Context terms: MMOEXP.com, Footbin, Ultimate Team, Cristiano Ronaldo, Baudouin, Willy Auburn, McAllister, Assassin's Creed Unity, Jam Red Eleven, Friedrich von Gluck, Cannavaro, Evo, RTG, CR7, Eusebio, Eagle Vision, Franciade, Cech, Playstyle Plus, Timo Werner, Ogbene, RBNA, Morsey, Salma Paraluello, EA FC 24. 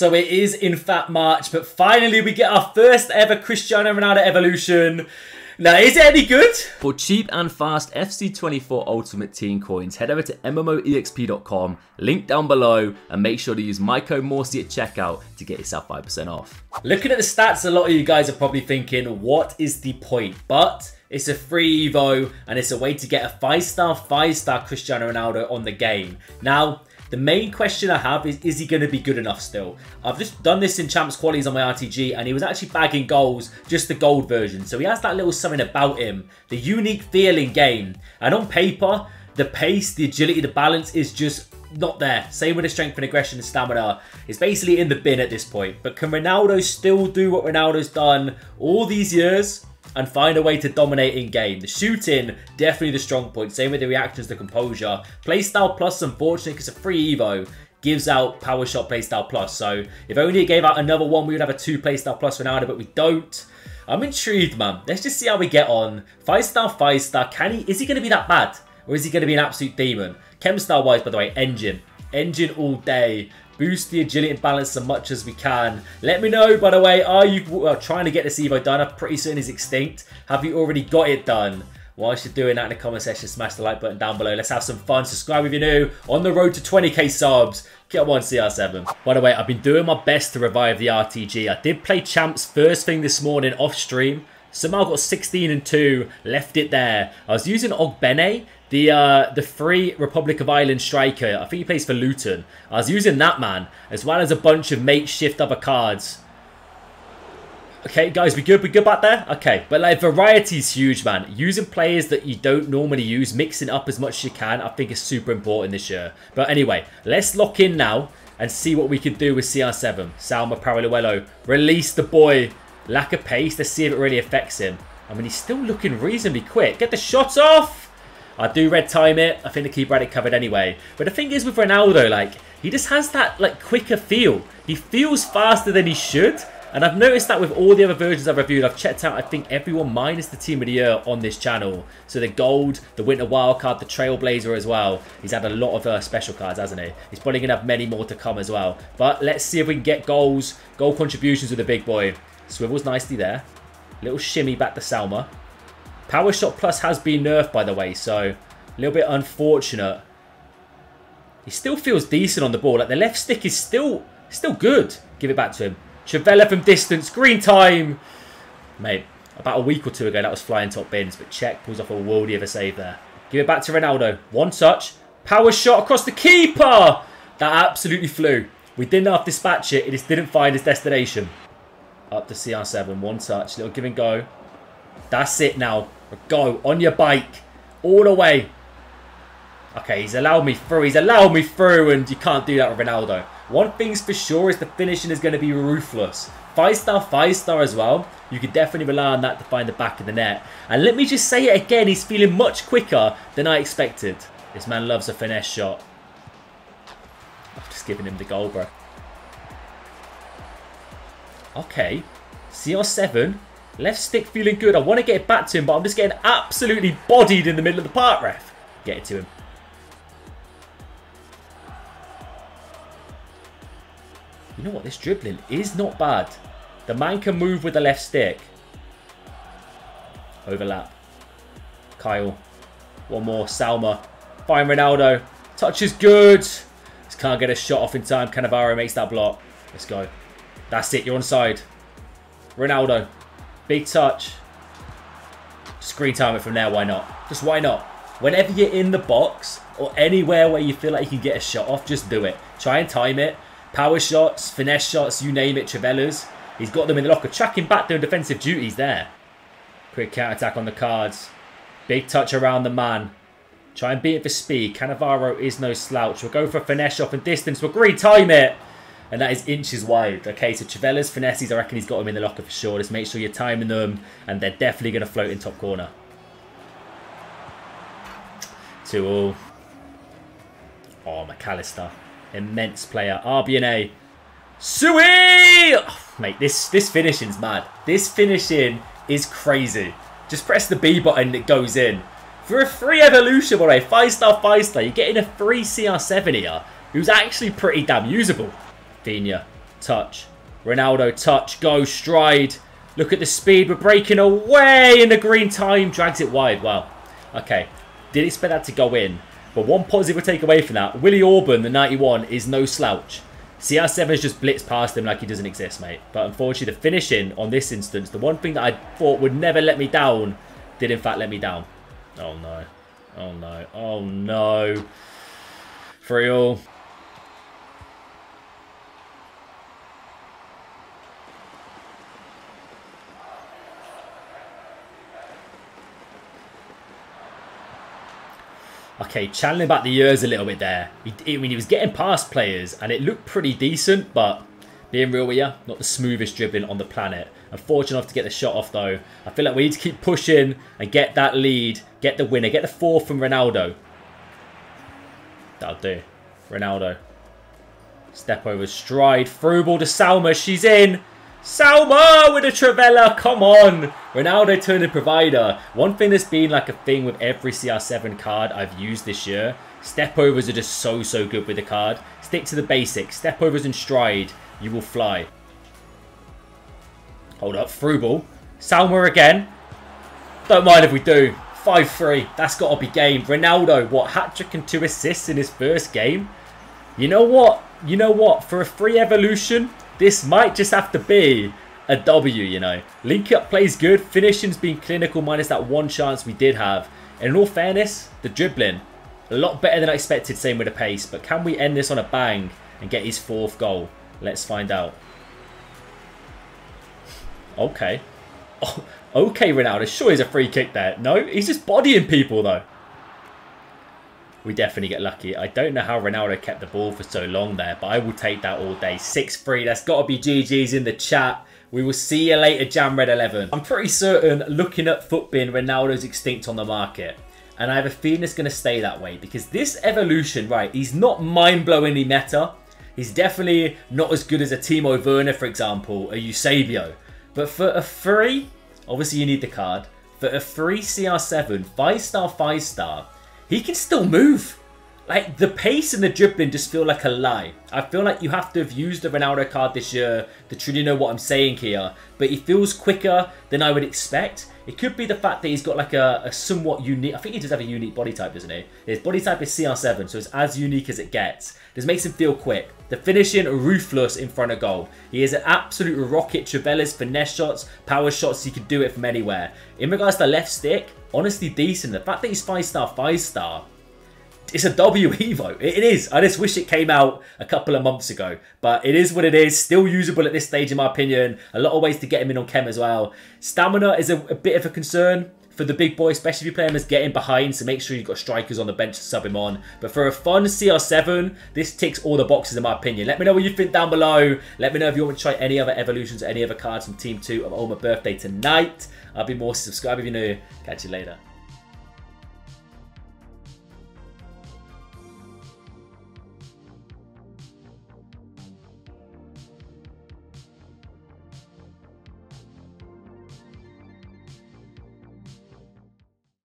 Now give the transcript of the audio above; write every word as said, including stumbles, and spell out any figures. So it is in fact March, but finally we get our first ever Cristiano Ronaldo evolution. Now, is it any good? For cheap and fast F C twenty-four Ultimate Team coins, head over to M M O E X P dot com, link down below, and make sure to use my code Morsey at checkout to get yourself five percent off. Looking at the stats, a lot of you guys are probably thinking, what is the point? But it's a free Evo, and it's a way to get a five-star, five-star Cristiano Ronaldo on the game. Now, the main question I have is, is he going to be good enough still? I've just done this in Champs Qualies on my R T G, and he was actually bagging goals, just the gold version. So he has that little something about him, the unique feeling game. And on paper, the pace, the agility, the balance is just not there. Same with the strength and aggression and stamina. It's basically in the bin at this point. But can Ronaldo still do what Ronaldo's done all these years and find a way to dominate in game? The shooting, definitely the strong point. Same with the reactions, the composure. Playstyle Plus, unfortunately, because it's a free Evo, gives out Power Shot Playstyle Plus. So if only it gave out another one, we would have a two Playstyle Plus Ronaldo, but we don't. I'm intrigued, man. Let's just see how we get on. Five star, five star. Can he? Is he going to be that bad? Or is he going to be an absolute demon? Chem style wise, by the way, engine. Engine all day. Boost the agility and balance as much as we can. Let me know, by the way, are you well, trying to get this Evo done? I'm pretty certain it's extinct. Have you already got it done? Whilst you're doing that, in the comment section, smash the like button down below. Let's have some fun. Subscribe if you're new. On the road to twenty K subs. Get one C R seven. By the way, I've been doing my best to revive the R T G. I did play Champs first thing this morning off stream. Somehow got sixteen and two, left it there. I was using Ogbene, the uh, the free Republic of Ireland striker. I think he plays for Luton. I was using that man, as well as a bunch of makeshift other cards. Okay, guys, we good? We good back there? Okay, but like, variety is huge, man. Using players that you don't normally use, mixing up as much as you can, I think is super important this year. But anyway, let's lock in now and see what we can do with C R seven. Salma Paraluello, release the boy. Lack of pace, let's see if it really affects him. I mean, he's still looking reasonably quick. Get the shot off! I do red time it. I think the keeper had it covered anyway. But the thing is with Ronaldo, like, he just has that, like, quicker feel. He feels faster than he should. And I've noticed that with all the other versions I've reviewed. I've checked out, I think, everyone minus the Team of the Year on this channel. So the Gold, the Winter Wildcard, the Trailblazer as well. He's had a lot of uh, special cards, hasn't he? He's probably going to have many more to come as well. But let's see if we can get goals, goal contributions with the big boy. Swivels nicely there. Little shimmy back to Salma. Power Shot Plus has been nerfed, by the way, so a little bit unfortunate. He still feels decent on the ball. Like, the left stick is still still good. Give it back to him. Chavella from distance. Green time. Mate, about a week or two ago, that was flying top bins, but Cech pulls off a worldie of a save there. Give it back to Ronaldo. One touch. Power shot across the keeper. That absolutely flew. We didn't half dispatch it. It just didn't find its destination. Up to C R seven, one touch, little give and go. That's it now. Go, on your bike, all the way. Okay, he's allowed me through, he's allowed me through, and you can't do that with Ronaldo. One thing's for sure is the finishing is going to be ruthless. Five star, five star as well. You could definitely rely on that to find the back of the net. And let me just say it again, he's feeling much quicker than I expected. This man loves a finesse shot. I'm just giving him the goal, bro. Okay, C R seven, left stick feeling good. I want to get it back to him, but I'm just getting absolutely bodied in the middle of the park, ref. Get it to him. You know what, this dribbling is not bad. The man can move with the left stick. Overlap. Kyle, one more, Salma. Fine, Ronaldo, touch is good. Just can't get a shot off in time. Cannavaro makes that block. Let's go. That's it, you're onside. Ronaldo, big touch. Screen time it from there, why not? Just why not? Whenever you're in the box or anywhere where you feel like you can get a shot off, just do it. Try and time it. Power shots, finesse shots, you name it, Travelers. He's got them in the locker, tracking back their defensive duties there. Quick counter-attack on the cards. Big touch around the man. Try and beat it for speed. Cannavaro is no slouch. We'll go for a finesse off and distance. We'll green time it. And that is inches wide. Okay, so Chavella's finesses, I reckon he's got them in the locker for sure. Just make sure you're timing them, and they're definitely going to float in top corner. Two all. Oh, McAllister. Immense player. R B N A. Sui! Oh, mate, this, this finishing's mad. This finishing is crazy. Just press the B button and it goes in. For a free evolution, by the way, five-star, five-star, you're getting a free C R seven here, who's actually pretty damn usable. Fina, touch. Ronaldo, touch, go, stride. Look at the speed. We're breaking away in the green time. Drags it wide. Wow. Okay. Didn't expect that to go in. But one positive we'll take away from that. Willy Auburn, the ninety-one, is no slouch. C R seven has just blitzed past him like he doesn't exist, mate. But unfortunately, the finishing on this instance, the one thing that I thought would never let me down, did in fact let me down. Oh, no. Oh, no. Oh, no. Three all. Okay, channeling back the years a little bit there. He, I mean, he was getting past players, and it looked pretty decent, but being real with you, not the smoothest dribbling on the planet. Unfortunate enough to get the shot off, though. I feel like we need to keep pushing and get that lead, get the winner, get the fourth from Ronaldo. That'll do. Ronaldo. Step over, stride, through ball to Salma. She's in. Salma with a Travella, come on! Ronaldo turned a provider. One thing that's been like a thing with every C R seven card I've used this year, stepovers are just so, so good with the card. Stick to the basics. Stepovers and stride. You will fly. Hold up, through ball. Salma again. Don't mind if we do. five three. That's got to be game. Ronaldo, what, hat-trick and two assists in his first game? You know what? You know what? For a free evolution, this might just have to be a W, you know. Link-up plays good. Finishing's been clinical minus that one chance we did have. And in all fairness, the dribbling, a lot better than I expected, same with the pace. But can we end this on a bang and get his fourth goal? Let's find out. Okay. Oh, okay, Ronaldo. Sure, he's a free kick there. No, he's just bodying people, though. We definitely get lucky. I don't know how Ronaldo kept the ball for so long there, but I will take that all day. six three. That's got to be G G's in the chat. We will see you later, Jam Red Eleven. I'm pretty certain, looking at Footbin, Ronaldo's extinct on the market. And I have a feeling it's going to stay that way because this evolution, right, he's not mind-blowingly meta. He's definitely not as good as a Timo Werner, for example, a Eusebio. But for a free, obviously you need the card. For a free C R seven, five-star, five-star, he can still move. Like, the pace and the dribbling just feel like a lie. I feel like you have to have used the Ronaldo card this year to truly know what I'm saying here. But he feels quicker than I would expect. It could be the fact that he's got like a, a somewhat unique... I think he does have a unique body type, doesn't he? His body type is C R seven, so it's as unique as it gets. This makes him feel quick. The finishing, ruthless in front of goal. He is an absolute rocket. Travellas, finesse shots, power shots. He could do it from anywhere. In regards to left stick, honestly decent. The fact that he's five-star, five-star... It's a W Evo. It is. I just wish it came out a couple of months ago. But it is what it is. Still usable at this stage, in my opinion. A lot of ways to get him in on chem as well. Stamina is a, a bit of a concern for the big boy, especially if you play him as getting behind. So make sure you've got strikers on the bench to sub him on. But for a fun C R seven, this ticks all the boxes, in my opinion. Let me know what you think down below. Let me know if you want to try any other evolutions or any other cards from Team two of All My Birthday tonight. I'll be more subscribe if you're new. Catch you later.